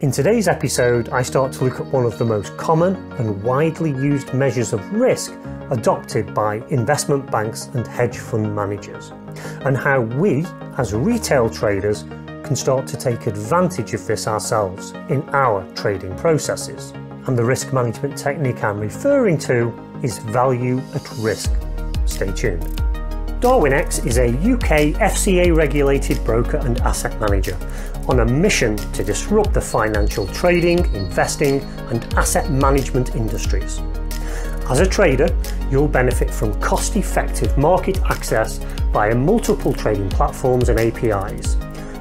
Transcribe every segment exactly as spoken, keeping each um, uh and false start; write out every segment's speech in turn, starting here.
In today's episode, I start to look at one of the most common and widely used measures of risk adopted by investment banks and hedge fund managers, and how we, as retail traders, can start to take advantage of this ourselves in our trading processes. And the risk management technique I'm referring to is value at risk. Stay tuned. Darwinex is a U K F C A-regulated broker and asset manager on a mission to disrupt the financial trading, investing and asset management industries. As a trader, you'll benefit from cost-effective market access via multiple trading platforms and A P Is.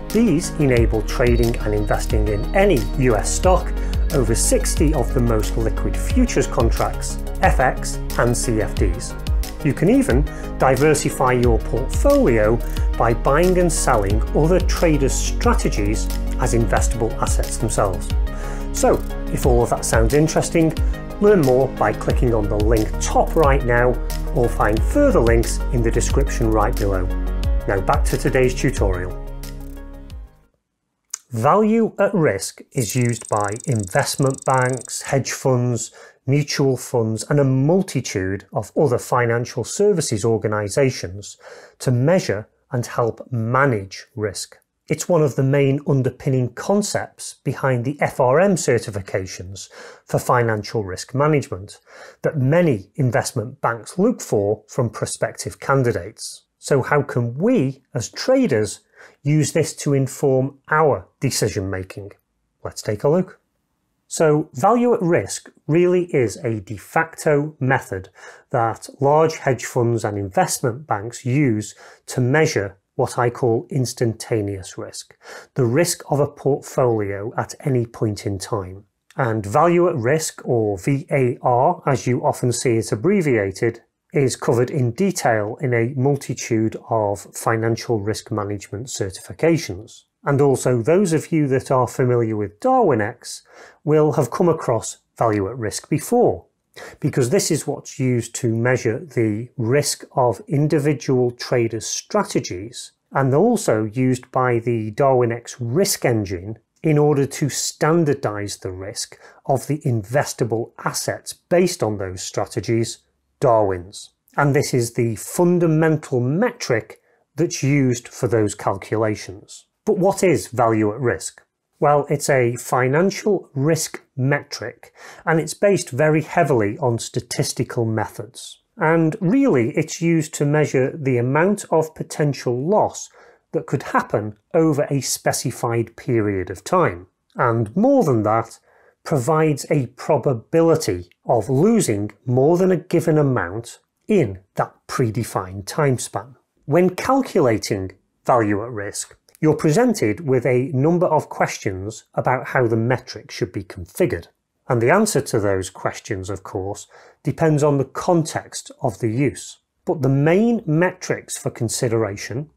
These enable trading and investing in any U S stock, over sixty of the most liquid futures contracts, F X and C F Ds. You can even diversify your portfolio by buying and selling other traders' strategies as investable assets themselves. So, if all of that sounds interesting, learn more by clicking on the link top right now, or find further links in the description right below. Now back to today's tutorial. Value at risk is used by investment banks, hedge funds, mutual funds and a multitude of other financial services organisations to measure and help manage risk. It's one of the main underpinning concepts behind the F R M certifications for financial risk management that many investment banks look for from prospective candidates. So how can we, as traders, use this to inform our decision making? Let's take a look. So value at risk really is a de facto method that large hedge funds and investment banks use to measure what I call instantaneous risk, the risk of a portfolio at any point in time. And value at risk, or V A R, as you often see it abbreviated, is covered in detail in a multitude of financial risk management certifications. And also those of you that are familiar with Darwinex will have come across value at risk before, because this is what's used to measure the risk of individual traders' strategies, and also used by the Darwinex risk engine in order to standardise the risk of the investable assets based on those strategies, Darwin's. And this is the fundamental metric that's used for those calculations. But what is value at risk? Well, it's a financial risk metric, and it's based very heavily on statistical methods. And really, it's used to measure the amount of potential loss that could happen over a specified period of time. And more than that, provides a probability of losing more than a given amount in that predefined time span. When calculating value at risk, you're presented with a number of questions about how the metric should be configured. And the answer to those questions, of course, depends on the context of the use. But the main metrics for consideration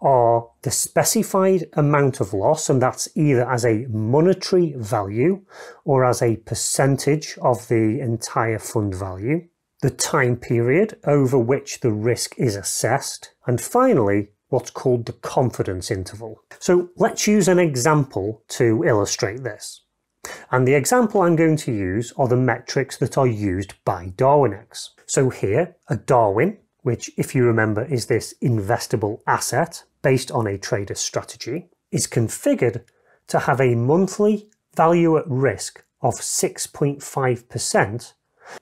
are the specified amount of loss, and that's either as a monetary value or as a percentage of the entire fund value, the time period over which the risk is assessed, and finally, what's called the confidence interval. So let's use an example to illustrate this. And the example I'm going to use are the metrics that are used by Darwinex. So here, a Darwin, which if you remember is this investable asset based on a trader's strategy, is configured to have a monthly value at risk of six point five percent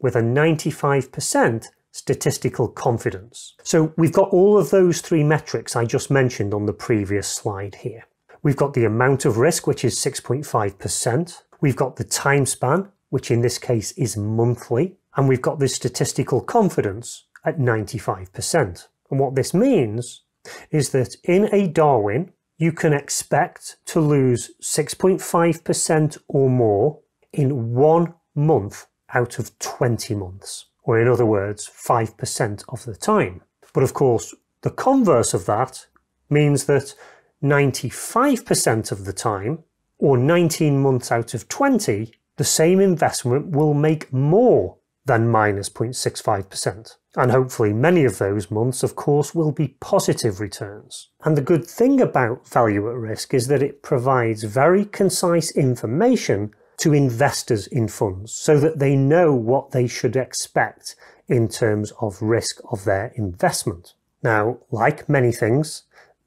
with a ninety-five percent statistical confidence. So we've got all of those three metrics I just mentioned on the previous slide here. We've got the amount of risk, which is six point five percent. We've got the time span, which in this case is monthly. And we've got the statistical confidence at ninety-five percent. And what this means is that in a Darwin, you can expect to lose six point five percent or more in one month out of twenty months. Or in other words, five percent of the time. But of course, the converse of that means that ninety-five percent of the time, or nineteen months out of twenty, the same investment will make more than minus zero point six five percent. And hopefully many of those months, of course, will be positive returns. And the good thing about value at risk is that it provides very concise information to investors in funds so that they know what they should expect in terms of risk of their investment. Now, like many things,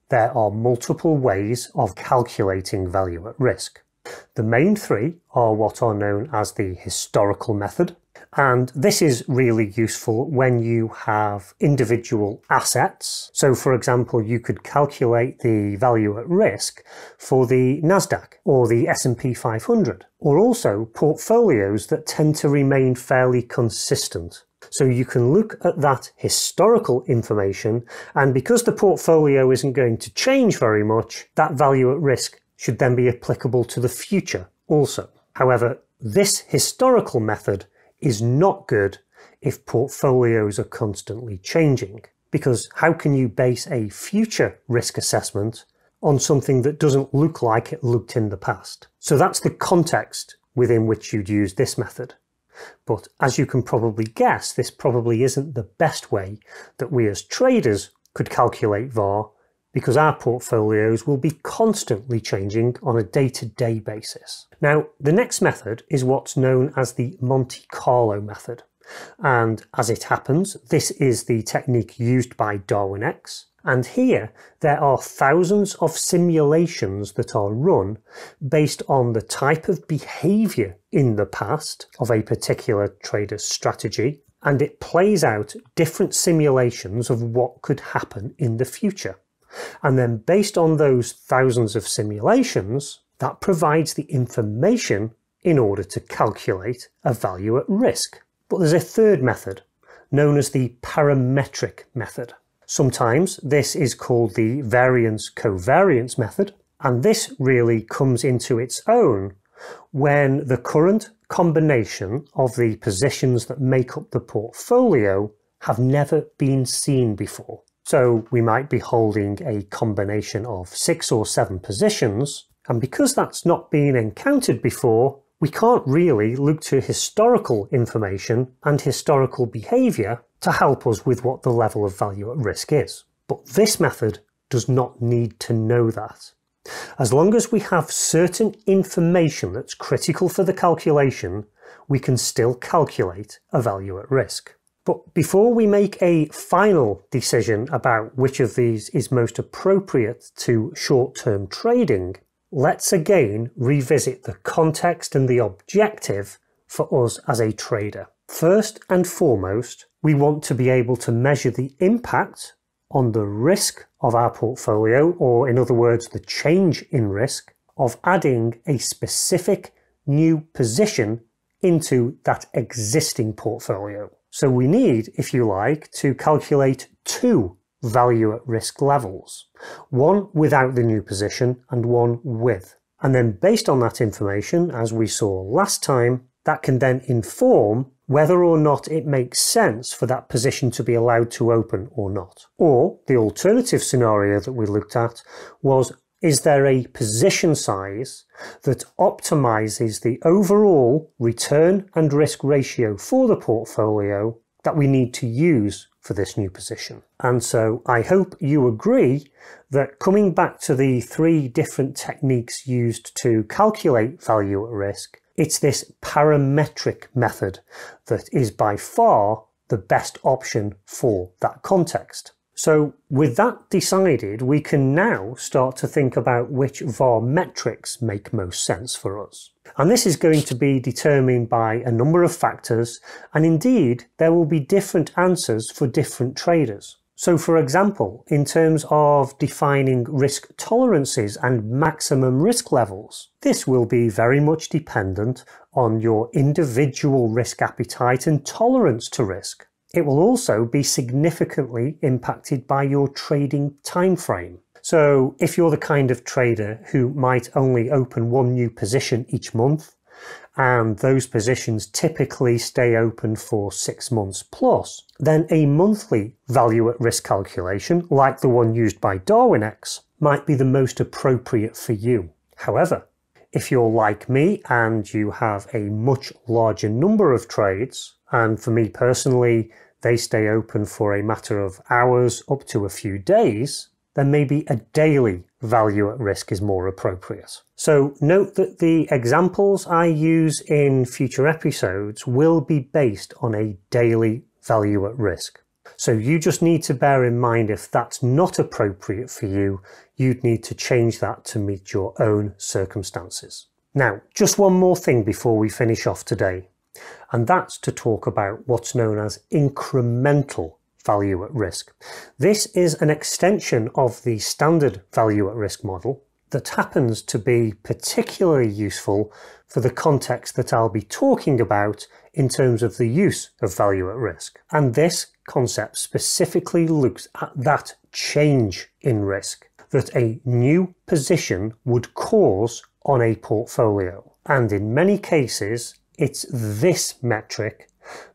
there are multiple ways of calculating value at risk. The main three are what are known as the historical method, and this is really useful when you have individual assets. So, for example, you could calculate the value at risk for the NASDAQ or the S and P five hundred, or also portfolios that tend to remain fairly consistent. So you can look at that historical information, and because the portfolio isn't going to change very much, that value at risk should then be applicable to the future also. However, this historical method is not good if portfolios are constantly changing, because how can you base a future risk assessment on something that doesn't look like it looked in the past? So that's the context within which you'd use this method. But as you can probably guess, this probably isn't the best way that we as traders could calculate V A R, because our portfolios will be constantly changing on a day-to-day basis. Now, the next method is what's known as the Monte Carlo method. And as it happens, this is the technique used by Darwinex. And here, there are thousands of simulations that are run based on the type of behavior in the past of a particular trader's strategy, and it plays out different simulations of what could happen in the future. And then based on those thousands of simulations, that provides the information in order to calculate a value at risk. But there's a third method, known as the parametric method. Sometimes this is called the variance covariance method, and this really comes into its own when the current combination of the positions that make up the portfolio have never been seen before. So we might be holding a combination of six or seven positions, and because that's not been encountered before, we can't really look to historical information and historical behaviour to help us with what the level of value at risk is. But this method does not need to know that. As long as we have certain information that's critical for the calculation, we can still calculate a value at risk. But before we make a final decision about which of these is most appropriate to short-term trading, let's again revisit the context and the objective for us as a trader. First and foremost, we want to be able to measure the impact on the risk of our portfolio, or in other words, the change in risk of adding a specific new position into that existing portfolio. So we need, if you like, to calculate two value at risk levels, one without the new position and one with. And then based on that information, as we saw last time, that can then inform whether or not it makes sense for that position to be allowed to open or not. Or the alternative scenario that we looked at was, is there a position size that optimizes the overall return and risk ratio for the portfolio that we need to use for this new position? And so I hope you agree that coming back to the three different techniques used to calculate value at risk, it's this parametric method that is by far the best option for that context. So with that decided, we can now start to think about which V A R metrics make most sense for us. And this is going to be determined by a number of factors, and indeed there will be different answers for different traders. So for example, in terms of defining risk tolerances and maximum risk levels, this will be very much dependent on your individual risk appetite and tolerance to risk. It will also be significantly impacted by your trading time frame. So if you're the kind of trader who might only open one new position each month, and those positions typically stay open for six months plus, then a monthly value at risk calculation, like the one used by Darwinex, might be the most appropriate for you. However, if you're like me and you have a much larger number of trades, and for me personally, they stay open for a matter of hours up to a few days, then maybe a daily value at risk is more appropriate. So note that the examples I use in future episodes will be based on a daily value at risk. So you just need to bear in mind if that's not appropriate for you, you'd need to change that to meet your own circumstances. Now, just one more thing before we finish off today, and that's to talk about what's known as incremental value at risk. This is an extension of the standard value at risk model that happens to be particularly useful for the context that I'll be talking about in terms of the use of value at risk. And this concept specifically looks at that change in risk that a new position would cause on a portfolio. And in many cases, it's this metric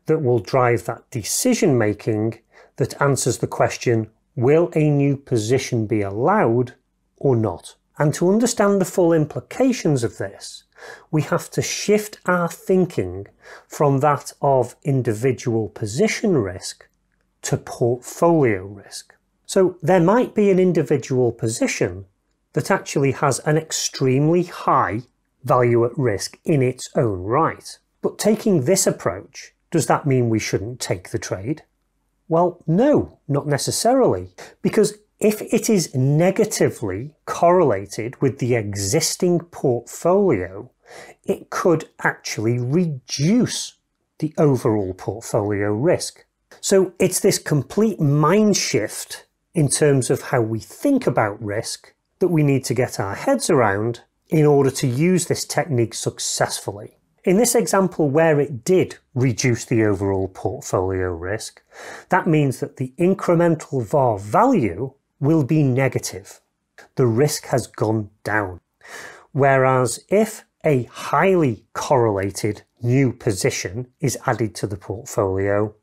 that will drive that decision making that answers the question, will a new position be allowed or not? And to understand the full implications of this, we have to shift our thinking from that of individual position risk to portfolio risk. So there might be an individual position that actually has an extremely high value at risk in its own right. But taking this approach, does that mean we shouldn't take the trade? Well, no, not necessarily, because if it is negatively correlated with the existing portfolio, it could actually reduce the overall portfolio risk. So it's this complete mind shift in terms of how we think about risk that we need to get our heads around in order to use this technique successfully. In this example where it did reduce the overall portfolio risk, that means that the incremental V A R value will be negative. The risk has gone down. Whereas if a highly correlated new position is added to the portfolio,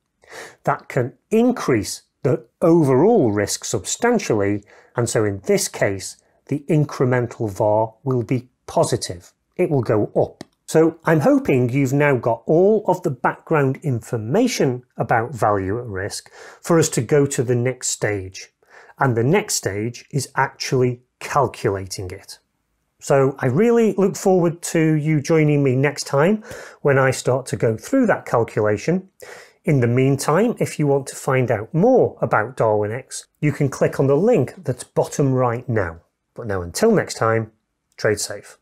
that can increase the overall risk substantially, and so in this case, the incremental V A R will be positive. It will go up. So I'm hoping you've now got all of the background information about value at risk for us to go to the next stage. And the next stage is actually calculating it. So I really look forward to you joining me next time when I start to go through that calculation. In the meantime, if you want to find out more about Darwinex, you can click on the link that's bottom right now. But now until next time, trade safe.